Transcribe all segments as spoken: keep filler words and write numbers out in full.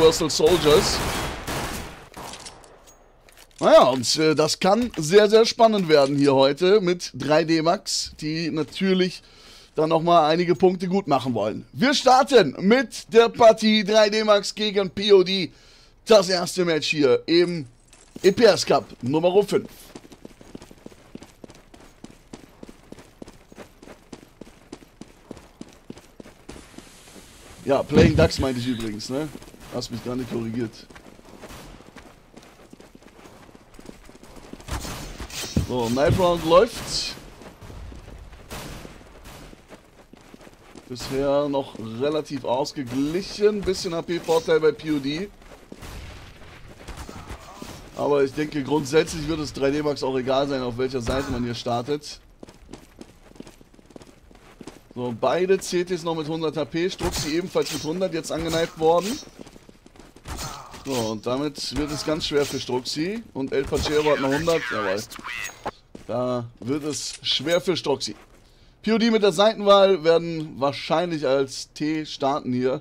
Universal Soldiers. Naja, und äh, das kann sehr, sehr spannend werden hier heute mit drei D Max, die natürlich dann nochmal einige Punkte gut machen wollen. Wir starten mit der Partie drei D Max gegen P O D. Das erste Match hier im E P S Cup Nummer fünf. Ja, Playing Ducks meinte ich übrigens, ne? Hast mich gar nicht korrigiert. So, Night Round läuft. Bisher noch relativ ausgeglichen. Bisschen H P-Vorteil bei P O D. Aber ich denke, grundsätzlich wird es drei D Max auch egal sein, auf welcher Seite man hier startet. So, beide C Ts noch mit hundert H P. Struxi ebenfalls mit hundert, jetzt angeneigt worden. So, und damit wird es ganz schwer für Struxi. Und El Pajero hat noch hundert. Jawohl. Da wird es schwer für Struxi. P O D mit der Seitenwahl werden wahrscheinlich als T starten hier.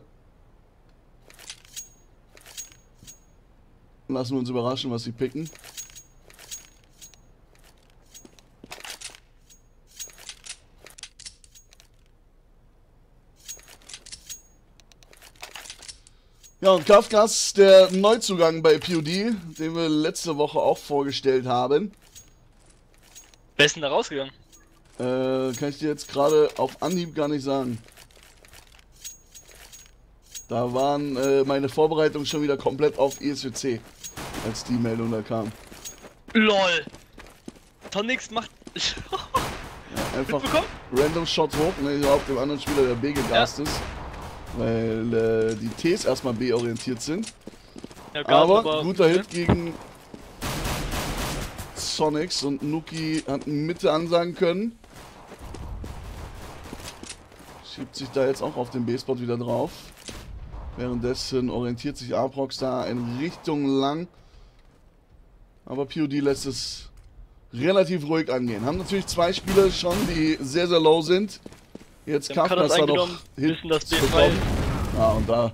Lassen wir uns überraschen, was sie picken. Ja, und Kafka ist der Neuzugang bei P O D, den wir letzte Woche auch vorgestellt haben. Wer ist denn da rausgegangen? Äh, kann ich dir jetzt gerade auf Anhieb gar nicht sagen. Da waren äh, meine Vorbereitungen schon wieder komplett auf E S W C, als die Meldung da kam. LOL! Sonics macht... ja, einfach random Shot hoch, ne, überhaupt dem anderen Spieler, der B gegast ja. ist. Weil äh, die Ts erstmal B orientiert sind. Ja, aber, aber guter okay. Hit gegen Sonics und Nuki hat Mitte ansagen können. Schiebt sich da jetzt auch auf den B-Spot wieder drauf. Währenddessen orientiert sich Aprox da in Richtung lang. Aber P O D lässt es relativ ruhig angehen. Haben natürlich zwei Spieler schon, die sehr, sehr low sind. Jetzt Kafka das da noch hinten das bekommen. Ah, und da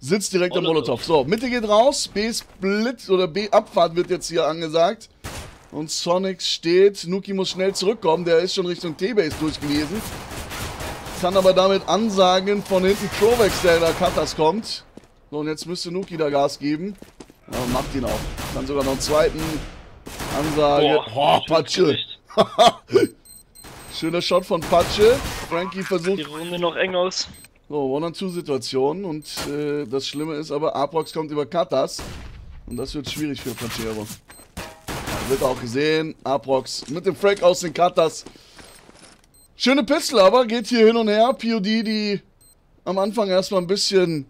sitzt direkt der Molotov. So, Mitte geht raus. B-Split oder B-Abfahrt wird jetzt hier angesagt. Und Sonics steht. Nuki muss schnell zurückkommen. Der ist schon Richtung T-Base durchgelesen. Kann aber damit ansagen von hinten Crovex, der in der Katas kommt. So, und jetzt müsste Nuki da Gas geben. Ja, macht ihn auch. Dann sogar noch einen zweiten Ansage. Boah, oh, Patsche. Schöner Shot von Patsche. Frankie versucht... Die Runde noch eng aus. So, One-on-Two-Situation. Und äh, das Schlimme ist aber, Aprox kommt über Katas. Und das wird schwierig für Pachero. Wird auch gesehen. Aprox mit dem Frag aus den Katas. Schöne Pistol, aber geht hier hin und her. P O D, die am Anfang erstmal ein bisschen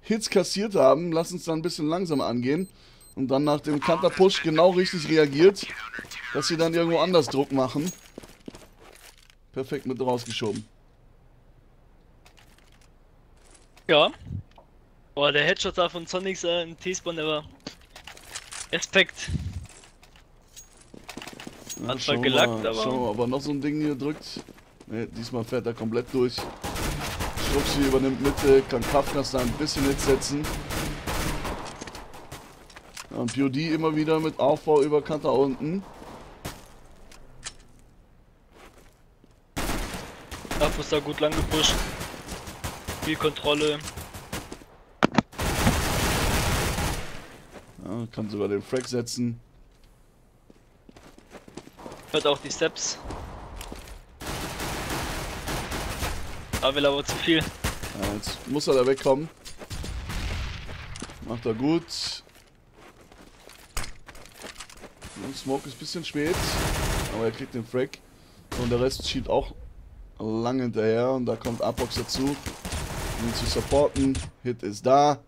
Hits kassiert haben, lassen es dann ein bisschen langsamer angehen. Und dann nach dem Counter-Push genau richtig reagiert, dass sie dann irgendwo anders Druck machen. Perfekt mit rausgeschoben. Ja. Boah, der Headshot da von Sonics äh, im T-Spawn, der war... Respekt. Ja, hat schon gelackt, mal, aber... Schon mal, aber noch so ein Ding hier drückt. Ne, diesmal fährt er komplett durch. Struxi übernimmt Mitte, kann Kafkas da ein bisschen mitsetzen. Ja, und P O D immer wieder mit Aufbau über Kanta unten. Ab ist da gut lang gepusht. Viel Kontrolle. Ja, kann sogar den Frag setzen. Hört auch die Steps. Da will aber zu viel. Ja, jetzt muss er da wegkommen. Macht er gut. Und Smoke ist ein bisschen spät. Aber er kriegt den Frag. Und der Rest schiebt auch lang hinterher. Und da kommt Abox dazu, um ihn zu supporten. Hit ist da.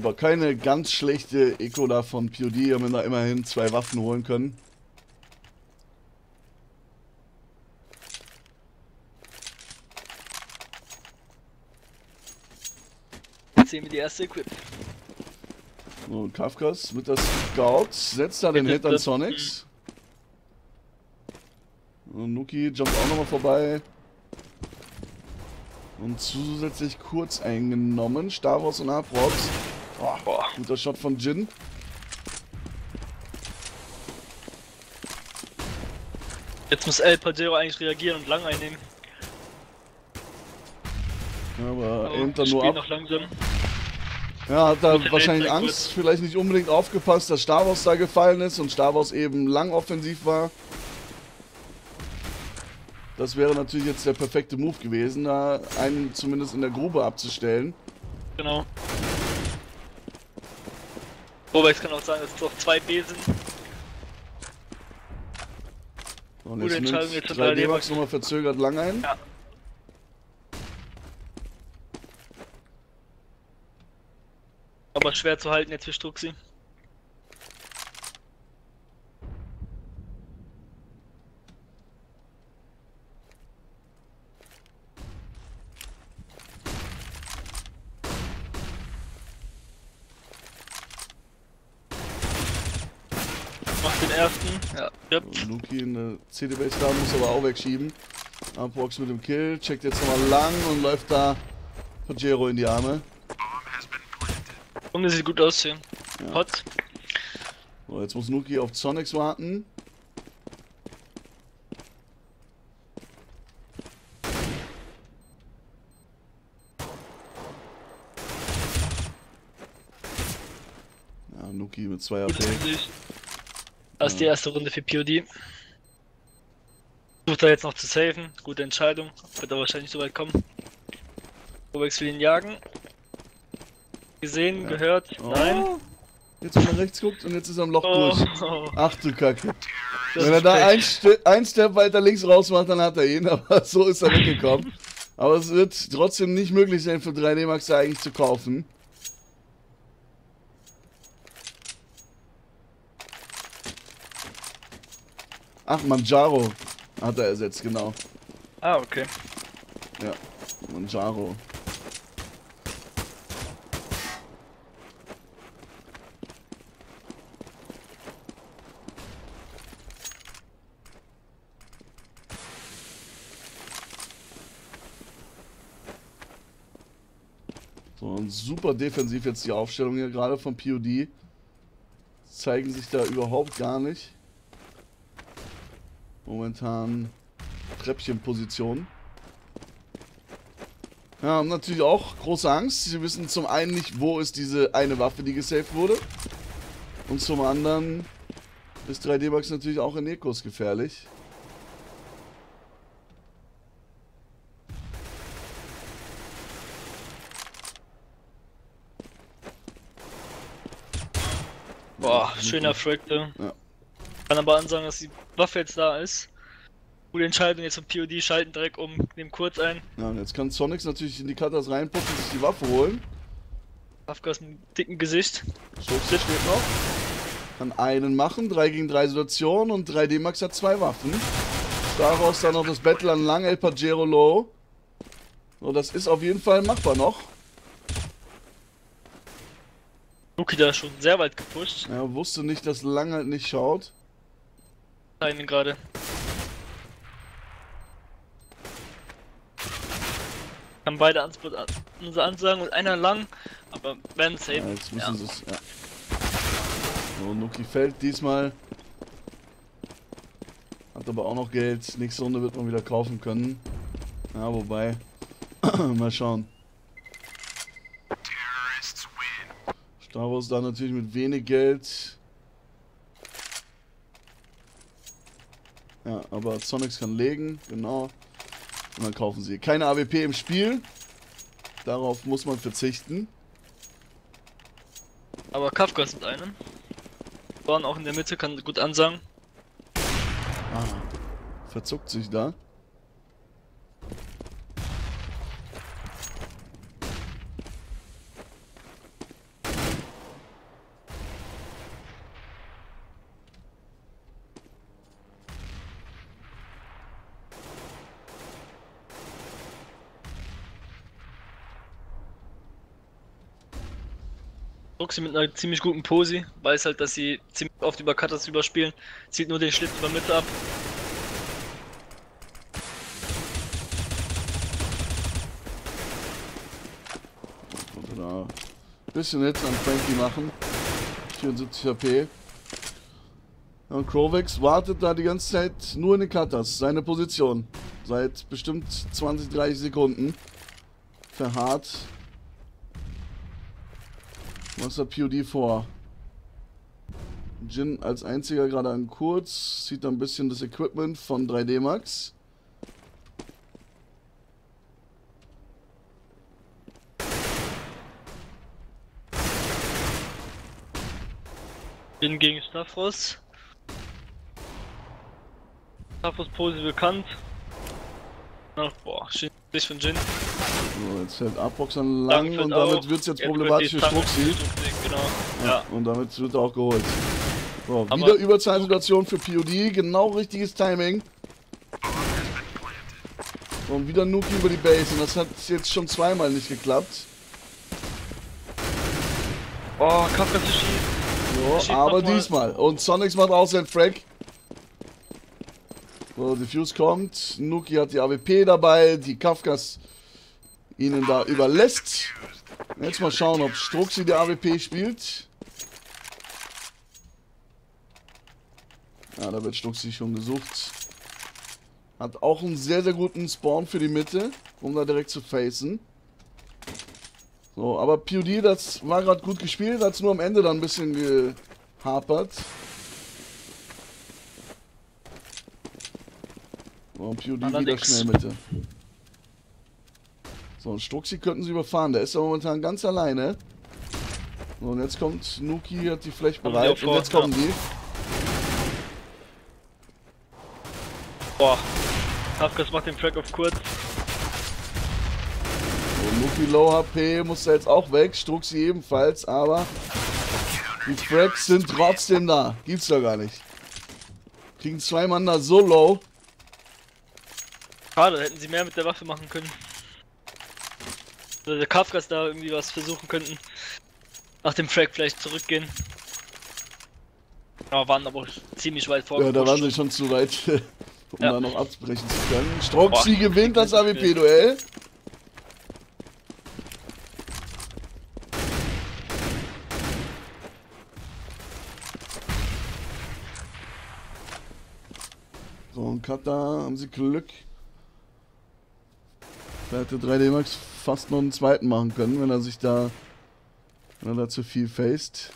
Aber keine ganz schlechte Eco da von P O D, haben wir da immerhin zwei Waffen holen können. Jetzt sehen wir die erste Equip. So, Kafkas mit der Scout, setzt da den Hit an Sonics. Und Nuki jumpt auch nochmal vorbei. Und zusätzlich kurz eingenommen. Star Wars und Aprox. Oh, guter Shot von Jin. Jetzt muss El Pajero eigentlich reagieren und lang einnehmen. Ja, aber oh, aimt dann nur ab. Noch langsam. Ja, hat da wahrscheinlich Angst, vielleicht nicht unbedingt aufgepasst, dass Star Wars da gefallen ist und Star Wars eben lang offensiv war. Das wäre natürlich jetzt der perfekte Move gewesen, da einen zumindest in der Grube abzustellen. Genau. Wobei es kann auch sein, dass es doch zwei B sind. Und jetzt nimmt drei D Max nochmal verzögert lang ein. Ja. Aber schwer zu halten jetzt für Struxi. Macht den ersten. Ja. Yep. Nuki in der C D-Base da, muss aber auch wegschieben. Abox mit dem Kill, checkt jetzt nochmal lang und läuft da Pajero in die Arme. Und es sieht gut aus hier. Ja. Hot. So, jetzt muss Nuki auf Sonics warten. Ja, Nuki mit zwei A P. Das ist die erste Runde für P O D. Versucht er jetzt noch zu saven. Gute Entscheidung. Wird er wahrscheinlich so weit kommen. Robex will ihn jagen. Gesehen, ja. Gehört, oh. Nein. Jetzt, wenn man rechts guckt und jetzt ist er am Loch oh. durch. Ach du Kacke. Das wenn er da ein, St ein Step weiter links raus macht, dann hat er ihn, aber so ist er weggekommen. Aber es wird trotzdem nicht möglich sein, für drei D Max da eigentlich zu kaufen. Ach, Manjaro hat er ersetzt, genau. Ah, okay. Ja, Manjaro. Super defensiv jetzt die Aufstellung hier, gerade von P O D. Zeigen sich da überhaupt gar nicht. Momentan Treppchenposition. Ja, haben natürlich auch große Angst. Sie wissen zum einen nicht, wo ist diese eine Waffe, die gesaved wurde. Und zum anderen ist drei D Max natürlich auch in Ecos gefährlich. Boah, schöner Fragte. Ja. Kann aber ansagen, dass die Waffe jetzt da ist. Gute Entscheidung jetzt vom P O D, schalten direkt um, nehmen kurz ein. Ja, und jetzt kann Sonics natürlich in die Katas reinpuffen und sich die Waffe holen. Kafka ist mit einem dicken Gesicht. Schubstift steht noch. Kann einen machen, drei gegen drei Situationen und drei D Max hat zwei Waffen. Daraus dann noch das Battle an Lang, El Pajero low. So, das ist auf jeden Fall machbar noch. Nuki da schon sehr weit gepusht. Ja, wusste nicht, dass Lang halt nicht schaut. Nein, gerade. Haben beide Anspruch an unsere Ansagen und einer Lang, aber werden safe. Ja, jetzt müssen ja. sie es. Ja. So, Nuki fällt diesmal. Hat aber auch noch Geld. Nächste Runde wird man wieder kaufen können. Ja, wobei. Mal schauen. Stavros da natürlich mit wenig Geld. Ja, aber Sonics kann legen, genau. Und dann kaufen sie. Keine A W P im Spiel. Darauf muss man verzichten. Aber Kafka ist mit einem. Born auch in der Mitte, kann gut ansagen. Ah, verzuckt sich da. Struxi mit einer ziemlich guten Posi, weiß halt, dass sie ziemlich oft über Cutters überspielen, zieht nur den Schlitt über Mitte ab. Genau. Bisschen Hits an Frankie machen. vierundsiebzig H P. Und Crovex wartet da die ganze Zeit nur in den Cutters, seine Position. Seit bestimmt zwanzig, dreißig Sekunden. Verharrt. Was hat P O D vor? Jin als einziger gerade an kurz. Sieht da ein bisschen das Equipment von drei D Max. Jin gegen Stavros. Stavros Pose bekannt. Ach, boah, schön sich von Jin. So, jetzt fällt Abox an lang und damit wird es jetzt problematisch für Struxi. Genau. Ja, ja. Und damit wird er auch geholt. So, aber wieder Überzahlsituation für P O D, genau richtiges Timing. Und wieder Nuki über die Base und das hat jetzt schon zweimal nicht geklappt. Oh, Kafka zu schießen. So, aber diesmal. Und Sonics macht auch seinen Frag. So, die Fuse kommt. Nuki hat die A W P dabei, die Kafkas ihnen da überlässt. Jetzt mal schauen, ob Struxi die A W P spielt. Ja, da wird Struxi schon gesucht. Hat auch einen sehr, sehr guten Spawn für die Mitte, um da direkt zu facen. So, aber P O D, das war gerade gut gespielt, hat es nur am Ende dann ein bisschen gehapert. So, P O D Allerdings. Wieder schnell Mitte. So, und Struxi könnten sie überfahren, der ist ja momentan ganz alleine. So, und jetzt kommt Nuki, hat die Fläche bereit und jetzt kommen die. Boah, Kafkas macht den Track auf kurz. Nuki low H P, muss er jetzt auch weg, Struxi ebenfalls, aber die Frags sind trotzdem da. Gibt's doch gar nicht. Kriegen zwei Mann da so low. Schade, hätten sie mehr mit der Waffe machen können. Oder der Kafkas da irgendwie was versuchen könnten. Nach dem Frag vielleicht zurückgehen. Ja, waren aber ziemlich weit vorne. Ja, da waren sie schon zu weit, um ja. da noch abbrechen zu können. Struxi Boah. gewinnt das A W P-Duell. So, und Cutter haben sie Glück. Da hätte drei D Max fast noch einen zweiten machen können, wenn er sich da, wenn er da zu viel faced.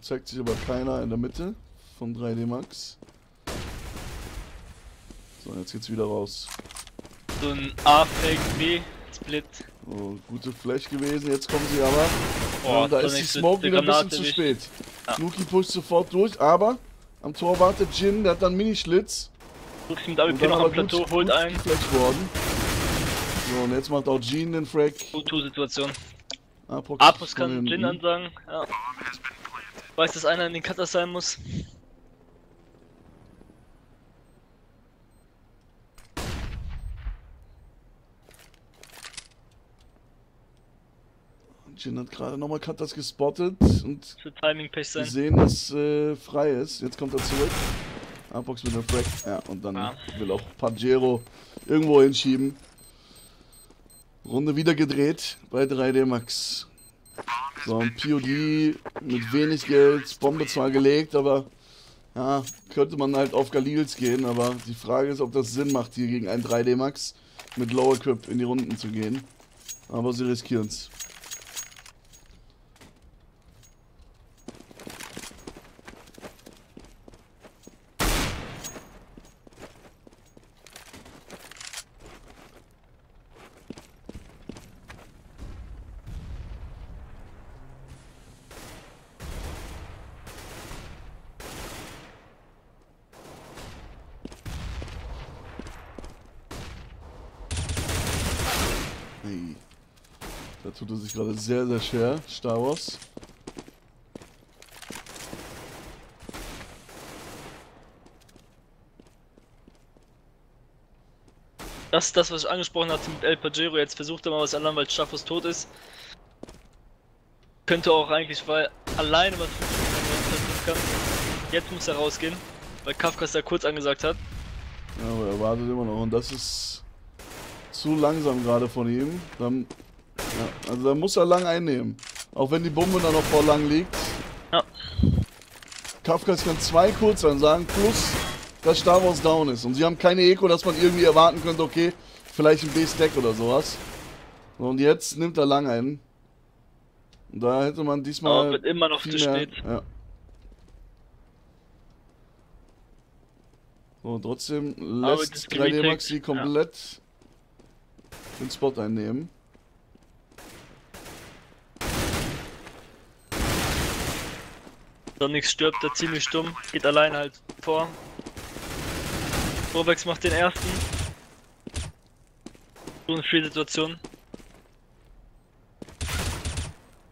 Zeigt sich aber keiner in der Mitte von drei D Max. So, jetzt geht's wieder raus. So ein A-Fake-B-Split. Oh, gute Flash gewesen, jetzt kommen sie aber. Boah, ja, da ist die Smoke wieder ein bisschen zu spät. Ja. Nuki pusht sofort durch, aber am Tor wartet Jin, der hat dann Minischlitz. Druckst mit A W P noch am Plateau, gut, holt einen. So, und jetzt macht auch Jin den Frag. Gute Situation. Aprox, Aprox kann Jin ansagen. Ja. Weiß, dass einer in den Cutter sein muss. Jin hat gerade nochmal Cutters gespottet und wir sehen, dass äh, frei ist. Jetzt kommt er zurück. Abox mit dem Frag. Ja, und dann ah. will auch Pajero irgendwo hinschieben. Runde wieder gedreht bei drei D Max. So, ein P O D mit wenig Geld, Bombe zwar gelegt, aber ja, könnte man halt auf Galils gehen, aber die Frage ist, ob das Sinn macht, hier gegen einen drei D Max mit Low Equip in die Runden zu gehen. Aber sie riskieren's. Da tut er sich gerade sehr, sehr schwer. Star Wars. Das ist das, was ich angesprochen hatte mit El Pajero. Jetzt versucht er mal was allein, weil Schaffos tot ist. Könnte auch eigentlich, weil alleine was kann. Jetzt muss er rausgehen, weil Kafka es da kurz angesagt hat. Ja, aber er wartet immer noch und das ist zu langsam gerade von ihm. Dann, ja, also da muss er lang einnehmen. Auch wenn die Bombe da noch vor lang liegt. Ja. Kafka kann zwei Kurzansagen plus dass Star Wars down ist. Und sie haben keine Eco, dass man irgendwie erwarten könnte, okay, vielleicht ein B-Stack oder sowas. Und jetzt nimmt er lang einen. Und da hätte man diesmal... Aber wird immer noch zu spät. Ja. So, trotzdem lässt drei D Max komplett ja. den Spot einnehmen. Sonics stirbt da ziemlich stumm, geht alleine halt vor. Robix macht den ersten. So eine Spielsituation.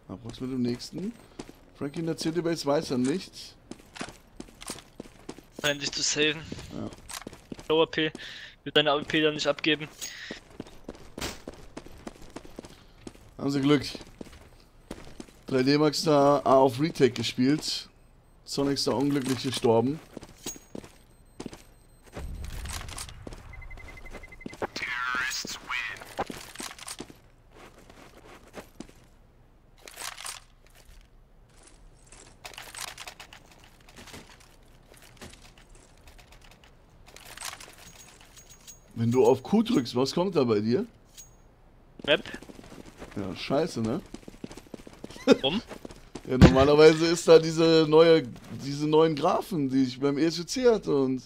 Aprox mit dem nächsten. Frankie in der C D Base weiß er nicht. Nein, dich zu saven. Ja. Low A P. Wird deine A P dann nicht abgeben. Haben sie Glück. drei D Max da A auf Retake gespielt. Sonics da unglücklich gestorben. Wenn du auf Q drückst, was kommt da bei dir? Map. Ja, scheiße, ne? Warum? Ja, normalerweise ist da diese neue, diese neuen Graphen, die ich beim E S W C hatte und...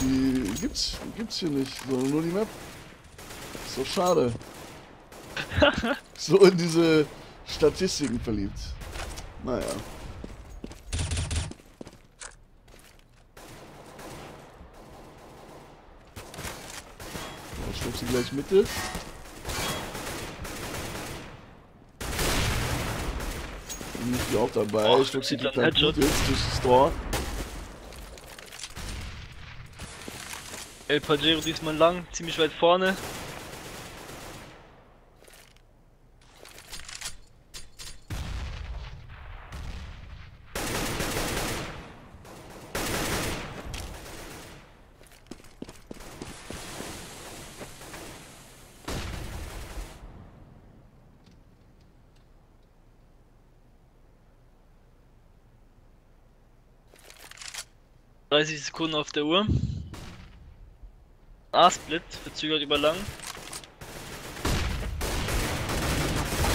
Die gibt's, gibt's hier nicht, sondern nur die Map. Ist doch schade. So in diese Statistiken verliebt. Naja. Struxi gleich Mitte. Nicht auch dabei. Oh, Struxi gibt ein Headshot jetzt durch das Tor. El Pajero diesmal lang, ziemlich weit vorne. dreißig Sekunden auf der Uhr. A-Split, verzögert über lang.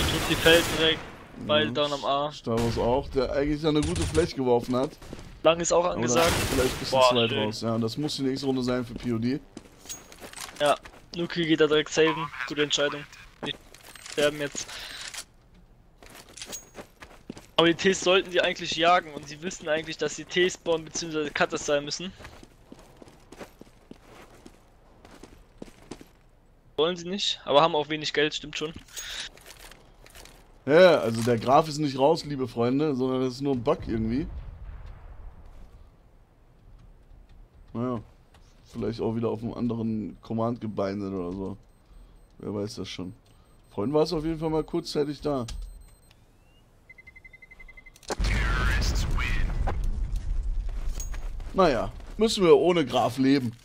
Struxi fällt direkt, beide ja, down am A. Stavros auch, der eigentlich eine gute Fläche geworfen hat. Lang ist auch angesagt. Vielleicht ein bisschen zu weit raus. Ja, das muss die nächste Runde sein für P O D. Ja, Nuki geht da direkt saven. Gute Entscheidung. Die sterben jetzt. Aber die Ts sollten die eigentlich jagen und sie wissen eigentlich, dass die Ts spawnen bzw. Cutters sein müssen. Wollen sie nicht, aber haben auch wenig Geld, stimmt schon. Ja, also der Graph ist nicht raus, liebe Freunde, sondern das ist nur ein Bug irgendwie. Naja, vielleicht auch wieder auf einem anderen Command gebindet oder so. Wer weiß das schon. Vorhin war es auf jeden Fall mal kurzzeitig da. Naja, müssen wir ohne Graf leben.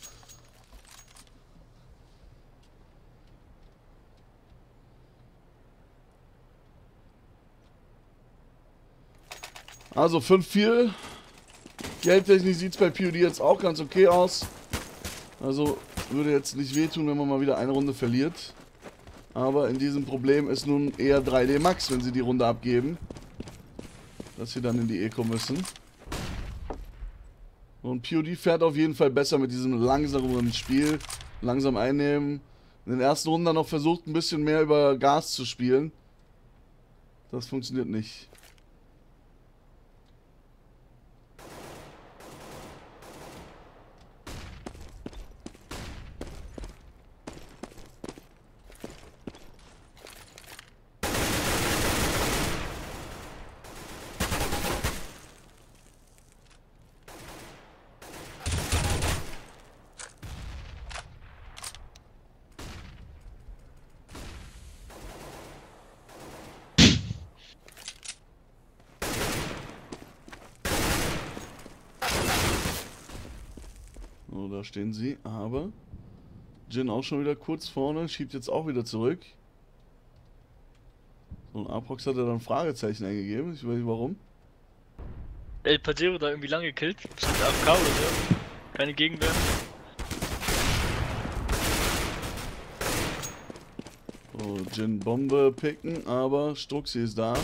Also fünf vier. Geldtechnisch sieht es bei P O D jetzt auch ganz okay aus. Also würde jetzt nicht wehtun, wenn man mal wieder eine Runde verliert. Aber in diesem Problem ist nun eher drei D Max, wenn sie die Runde abgeben. Dass sie dann in die Eco müssen. Und P O D fährt auf jeden Fall besser mit diesem langsameren Spiel. Langsam einnehmen. In den ersten Runden dann noch versucht, ein bisschen mehr über Gas zu spielen. Das funktioniert nicht. So, da stehen sie, aber Jin auch schon wieder kurz vorne, schiebt jetzt auch wieder zurück. So, und Aprox hat er dann Fragezeichen eingegeben, ich weiß nicht warum. El Pajero da irgendwie lange gekillt, bestimmt A F K oder so. Keine Gegenwehr. So, Jin Bombe picken, aber Struxi ist da.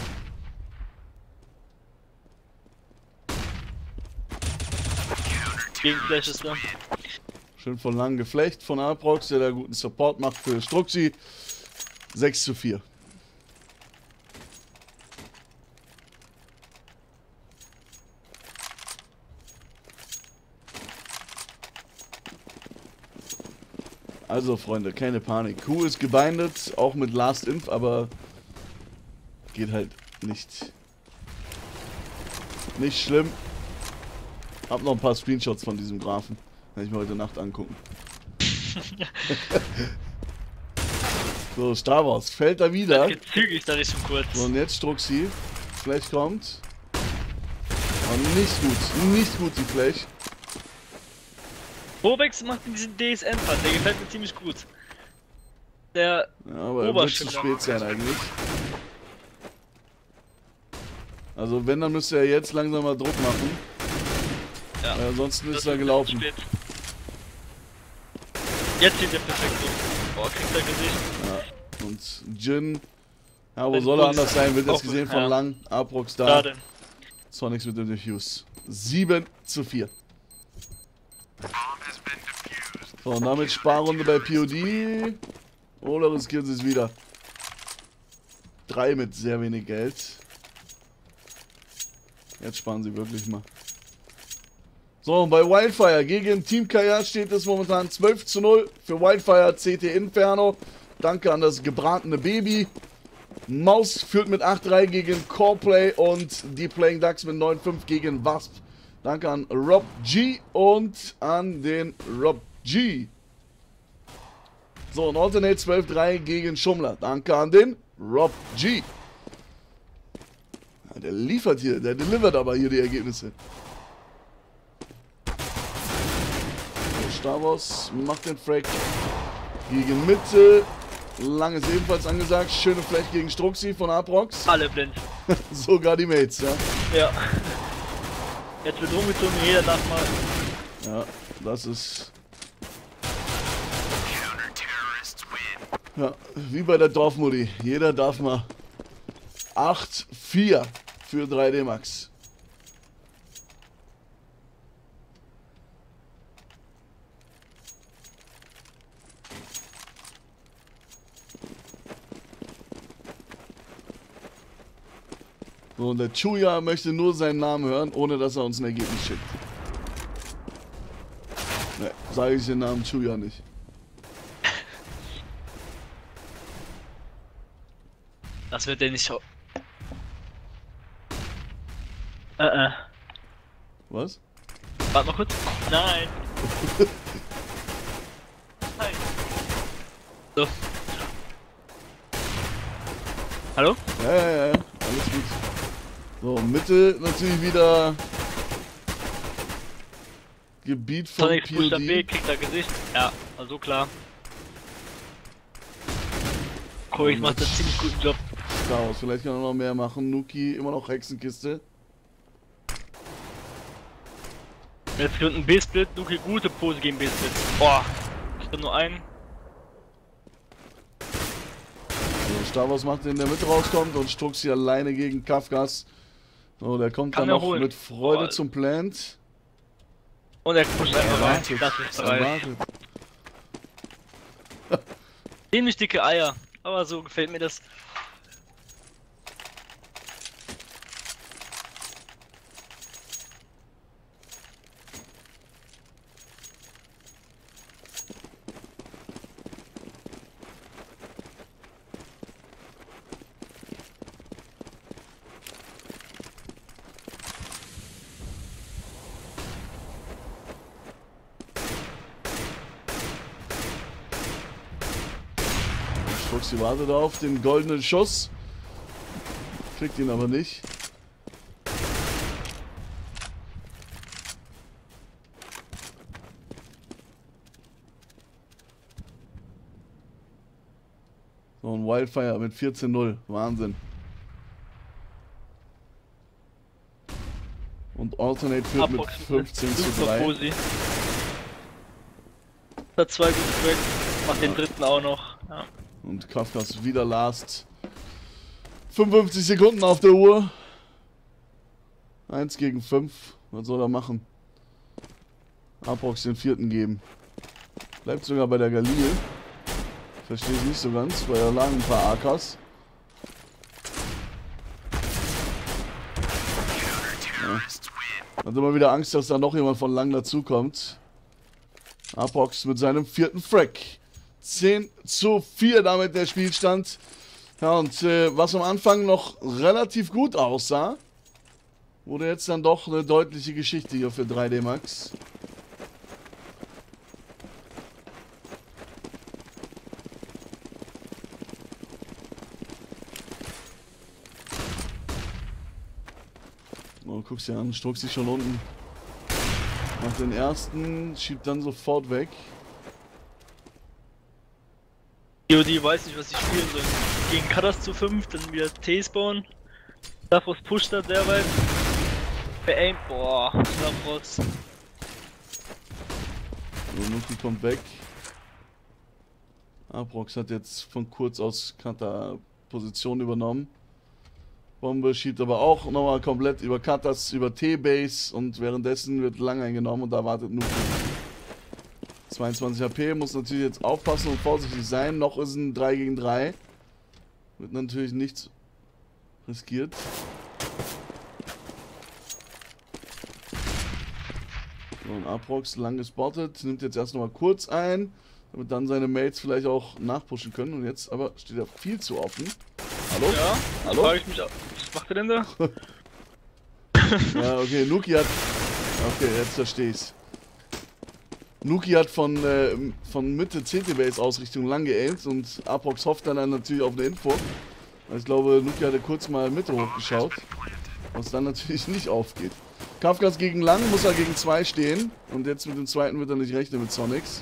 Gegenflash ist da. Schön von langem Geflecht von Aprox, der da guten Support macht für Struxi. sechs zu vier. Also Freunde, keine Panik. Q ist gebindet, auch mit Last Inf, aber geht halt nicht. Nicht schlimm. Hab noch ein paar Screenshots von diesem Grafen. Kann ich mir heute Nacht angucken. So, Star Wars fällt da wieder. Das geht zügig, da ist schon kurz. So, und jetzt Struxi. Flash kommt. Aber nicht gut, nicht gut die Flash. Robix macht diesen D S M-Part, der gefällt mir ziemlich gut. Der ja, aber er wird zu spät sein eigentlich. Also wenn, dann müsste er jetzt langsam mal Druck machen. Ja. Weil ansonsten ist er gelaufen. Jetzt sieht er perfekt durch. Boah, kriegt er Gesicht. Ja. Und Jin, ja, wo soll er anders sein, wird jetzt gesehen von Lang. Aprox da. Sonics mit dem Diffuse. sieben zu vier. So, und damit Sparrunde bei P O D. Oder riskieren sie es wieder. Drei mit sehr wenig Geld. Jetzt sparen sie wirklich mal. So, und bei Wildfire gegen Team Kaya steht es momentan zwölf zu null für Wildfire. C T Inferno. Danke an das gebratene Baby. Maus führt mit acht drei gegen Coreplay und die Playing Ducks mit neun fünf gegen Wasp. Danke an Rob G und an den Rob G. So, und Alternate zwölf drei gegen Schummler. Danke an den Rob G. Ja, der liefert hier, der delivert aber hier die Ergebnisse. So, Star Wars macht den Frag gegen Mitte. Lang ist ebenfalls angesagt. Schöne Fläche gegen Struxi von Aprox. Alle blind. Sogar die Mates, ja? Ja. Jetzt wird rumgezogen, jeder darf mal. Ja, das ist... Ja, wie bei der Dorfmodi. Jeder darf mal. acht vier für drei D Max. So, und der Chuya möchte nur seinen Namen hören, ohne dass er uns ein Ergebnis schickt. Ne, sage ich den Namen Chuya nicht. Das wird der nicht schauen. Äh, äh. Was? Warte mal kurz. Nein. Nein. So. Hallo? Ja, ja, ja. Alles gut. So, Mitte natürlich wieder. Gebiet von P O D. B kriegt er Gesicht. Ja, also klar. Corex macht einen ziemlich guten Job. Aus. Vielleicht kann er noch mehr machen. Nuki, immer noch Hexenkiste. Jetzt kommt ein B-Split. Nuki, gute Pose gegen B-Split. Boah, ich bin nur einen. So, Star Wars macht, den in der Mitte rauskommt und Struxi alleine gegen Kafkas. So, der kommt kann dann noch mit Freude Boah. Zum Plant. Und er pusht einfach rein. Das ist frei. Ziemlich dicke Eier, aber so gefällt mir das. Sie wartet auf den goldenen Schuss, kriegt ihn aber nicht. So ein Wildfire mit vierzehn null. Wahnsinn. Und Alternate führt mit fünfzehn zu drei. Hat zwei gute Tracks, macht den dritten auch noch. Ja. Und Kafka ist wieder last. fünfundfünfzig Sekunden auf der Uhr. eins gegen fünf. Was soll er machen? Aprox den vierten geben. Bleibt sogar bei der Galerie. Verstehe ich nicht so ganz, weil da lagen ein paar A Ks. Ja. Hat immer wieder Angst, dass da noch jemand von lang dazukommt. Aprox mit seinem vierten Frack. zehn zu vier damit der Spielstand. Ja, und äh, was am Anfang noch relativ gut aussah, wurde jetzt dann doch eine deutliche Geschichte hier für drei D Max. Oh, guck's dir an, Struxi schon unten. Macht den ersten, schiebt dann sofort weg. P O D weiß nicht, was sie spielen sollen. Gegen Katas zu fünf, dann wieder T-Spawn. Stavros pusht da derweil. Beaim, boah, Stavros. So, Nuki kommt weg. Aprox hat jetzt von kurz aus Kata Position übernommen. Bombe schiebt aber auch nochmal komplett über Katas, über T-Base, und währenddessen wird lang eingenommen und da wartet Nuki. zweiundzwanzig H P, muss natürlich jetzt aufpassen und vorsichtig sein. Noch ist ein drei gegen drei. Wird natürlich nichts riskiert. So, ein Aprox lang gespottet. Nimmt jetzt erst nochmal kurz ein, damit dann seine Mates vielleicht auch nachpushen können. Und jetzt aber steht er viel zu offen. Hallo? Ja, hallo? Frage ich mich ab. Was macht er denn da? Ja, okay, Nuki hat... Okay, jetzt verstehe ich's. Nuki hat von, äh, von Mitte C T-Base aus Richtung lang geaimt und Aprox hofft dann natürlich auf eine Info. Ich glaube, Nuki hatte kurz mal Mitte hochgeschaut, was dann natürlich nicht aufgeht. Kafkas gegen lang, muss er gegen zwei stehen, und jetzt mit dem zweiten wird er nicht rechnen mit Sonics.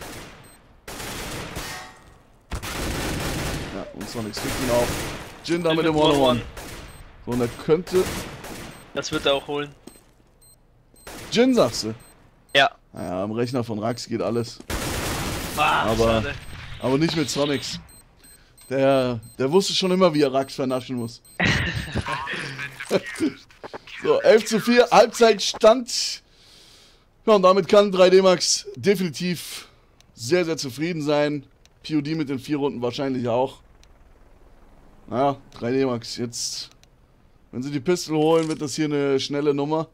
Ja, und Sonics kriegt ihn auch. Jin da mit dem One-on-One. So, und er könnte... Das wird er auch holen. Jin, sagst du? Ja. Naja, am Rechner von Rax geht alles. Ah, aber, schade. Aber nicht mit Sonics. Der, der wusste schon immer, wie er Rax vernaschen muss. So, elf zu vier, Halbzeitstand. Ja, und damit kann drei D Max definitiv sehr, sehr zufrieden sein. P O D mit den vier Runden wahrscheinlich auch. Naja, drei D Max jetzt. Wenn sie die Pistole holen, wird das hier eine schnelle Nummer.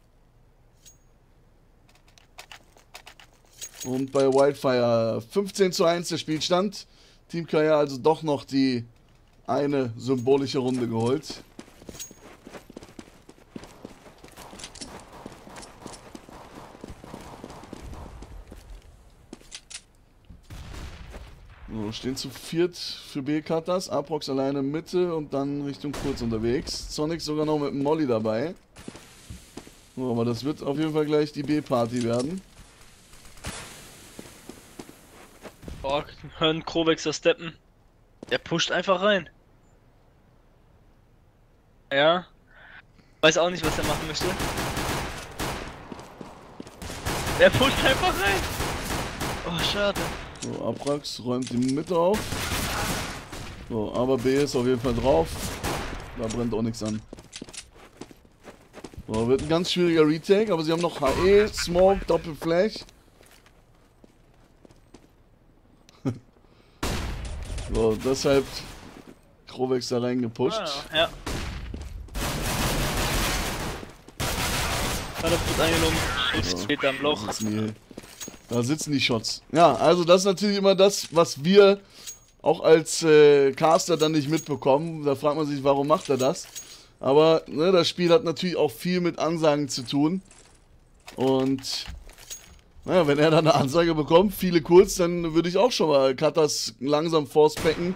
Und bei Wildfire fünfzehn zu eins der Spielstand. Team Kaya also doch noch die eine symbolische Runde geholt. So, stehen zu viert für B-Katas. Aprox alleine Mitte und dann Richtung kurz unterwegs. Sonic sogar noch mit dem Molly dabei. So, aber das wird auf jeden Fall gleich die B-Party werden. Oh, hören Crovexer steppen. Der pusht einfach rein. Ja. Weiß auch nicht, was er machen möchte. Der pusht einfach rein. Oh, schade. So, Aprox räumt die Mitte auf. So, aber B ist auf jeden Fall drauf. Da brennt auch nichts an. So, wird ein ganz schwieriger Retake, aber sie haben noch H E, Smoke, Doppelflash. So, deshalb Crovex da reingepusht. Ah, ja. Hat er gut eingenommen. Schuss steht am Loch. Da sitzen, da sitzen die Shots. Ja, also das ist natürlich immer das, was wir auch als äh, Caster dann nicht mitbekommen. Da fragt man sich, warum macht er das? Aber ne, das Spiel hat natürlich auch viel mit Ansagen zu tun. Und... Naja, wenn er dann eine Ansage bekommt, viele kurz, dann würde ich auch schon mal Katas langsam forcebacken,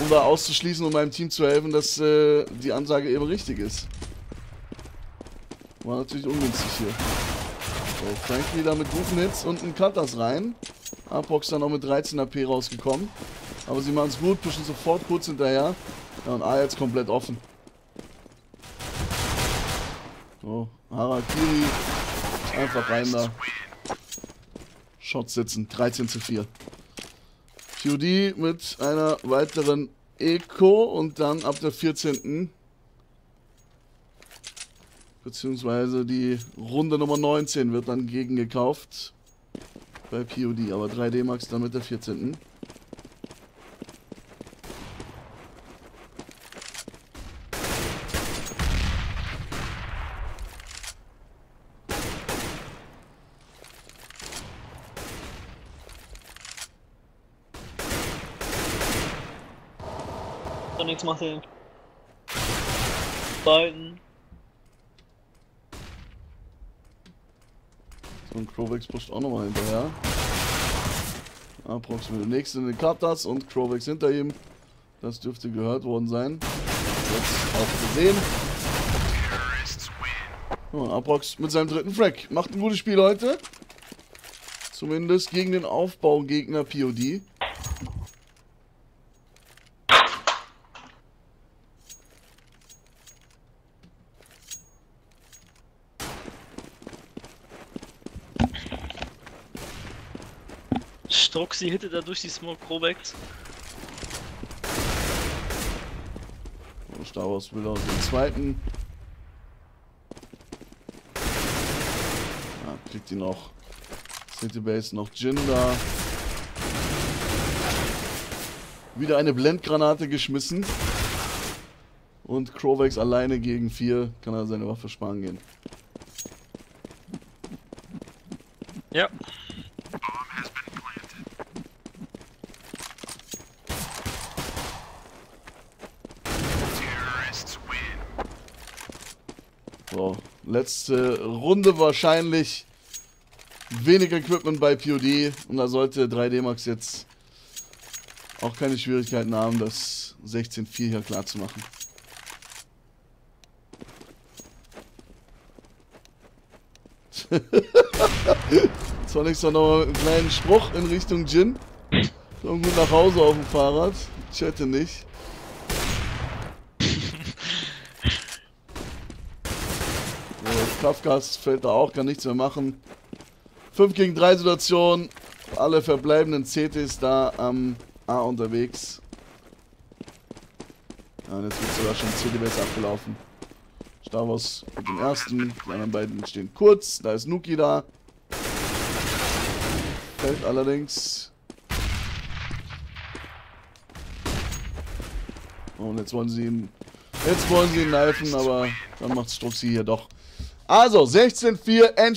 um da auszuschließen, um meinem Team zu helfen, dass äh, die Ansage eben richtig ist. War natürlich ungünstig hier. So, Frankie wieder mit guten Hits und ein Katas rein. Aprox dann auch mit dreizehn A P rausgekommen. Aber sie machen es gut, pushen sofort kurz hinterher. Ja, und A jetzt komplett offen. So, Harakiri. Einfach rein da. Shot sitzen. dreizehn zu vier. Q D mit einer weiteren Eco und dann ab der vierzehnten beziehungsweise die Runde Nummer neunzehn wird dann gegengekauft bei P O D, aber drei D Max dann mit der vierzehnten Sonics macht den zweiten. So, und Crovex pusht auch nochmal hinterher. Aprox mit dem nächsten in den Kaptas und Crovex hinter ihm. Das dürfte gehört worden sein. Jetzt auch gesehen. So, und Aprox mit seinem dritten Frag. Macht ein gutes Spiel heute. Zumindest gegen den Aufbaugegner P O D. Struxi hitte da durch die Smoke Crovex. Oh, Star Wars will aus dem zweiten. Ah, kriegt die noch. City Base noch Jin da. Wieder eine Blendgranate geschmissen. Und Crovex alleine gegen vier. Kann er seine Waffe sparen gehen. Ja. Letzte Runde wahrscheinlich. Wenig Equipment bei P O D. Und da sollte drei D Max jetzt auch keine Schwierigkeiten haben, das sechzehn vier hier klar zu machen. Sonics doch nochmal einen kleinen Spruch in Richtung Jin. Irgendwo nach Hause auf dem Fahrrad. Chatte nicht. Kafka fällt da auch, kann nichts mehr machen. fünf gegen drei Situation. Alle verbleibenden C Ts da am A unterwegs. Ja, und jetzt wird sogar schon C D-Base abgelaufen. Stavros mit dem ersten. Die anderen beiden stehen kurz. Da ist Nuki da. Fällt allerdings. Und jetzt wollen sie ihn. Jetzt wollen sie ihn kneifen, aber dann macht Struxi hier doch. Also, sechzehn vier, Endspiel.